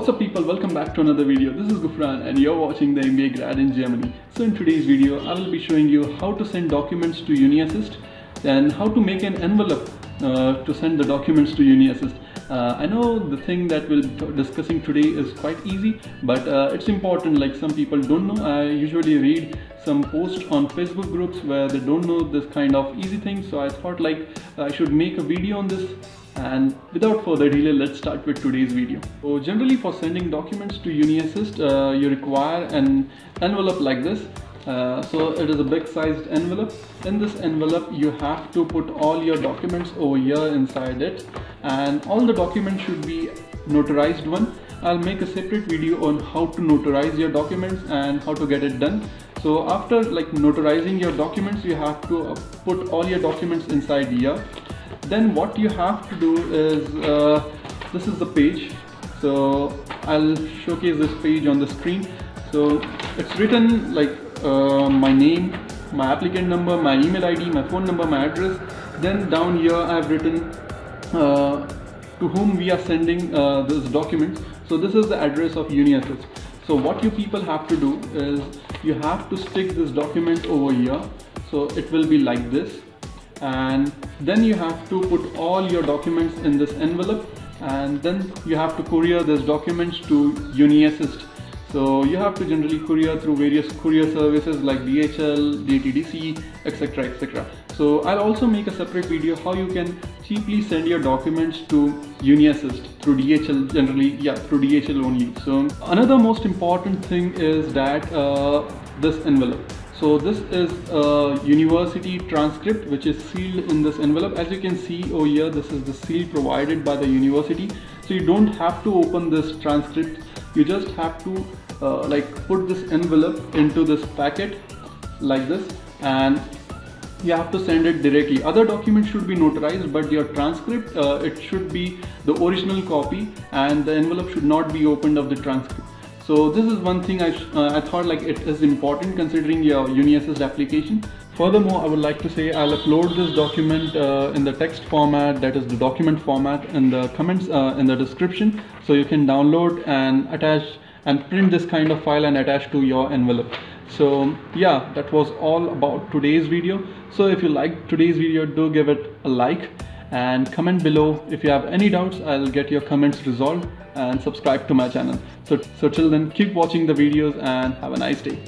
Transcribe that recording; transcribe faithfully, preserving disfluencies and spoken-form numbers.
What's up people, welcome back to another video. This is Gufran and you're watching the Indian Grad in Germany. So in today's video, I will be showing you how to send documents to UniAssist and how to make an envelope uh, to send the documents to UniAssist. Uh, I know the thing that we'll be discussing today is quite easy, but uh, it's important. Like, some people don't know. I usually read some posts on Facebook groups where they don't know this kind of easy thing. So I thought like I should make a video on this. And without further delay, let's start with today's video. So generally for sending documents to UniAssist, uh, you require an envelope like this. Uh, so it is a big sized envelope. In this envelope, you have to put all your documents over here inside it. And all the documents should be notarized one. I'll make a separate video on how to notarize your documents and how to get it done. So after like notarizing your documents, you have to put all your documents inside here. Then what you have to do is, uh, this is the page, so I'll showcase this page on the screen. So it's written like uh, my name, my applicant number, my email I D, my phone number, my address. Then down here I've written uh, to whom we are sending uh, this document. So this is the address of UniAssist. So what you people have to do is you have to stick this document over here. So it will be like this. And then you have to put all your documents in this envelope, and then you have to courier these documents to UniAssist. So you have to generally courier through various courier services like D H L, D T D C, etc, et cetera. So I'll also make a separate video how you can cheaply send your documents to UniAssist through D H L generally, yeah, through D H L only. So another most important thing is that uh, this envelope. So this is a university transcript which is sealed in this envelope. As you can see over here, this is the seal provided by the university. So you don't have to open this transcript. You just have to uh, like put this envelope into this packet like this, and you have to send it directly. Other documents should be notarized, but your transcript, uh, it should be the original copy, and the envelope should not be opened of the transcript. So this is one thing I, uh, I thought like it is important considering your UniAssist application. Furthermore, I would like to say I'll upload this document uh, in the text format, that is the document format, in the comments, uh, in the description. So you can download and attach and print this kind of file and attach to your envelope. So yeah, that was all about today's video. So if you liked today's video, do give it a like and comment below. If you have any doubts, I'll get your comments resolved, and subscribe to my channel. So, so till then, keep watching the videos and have a nice day.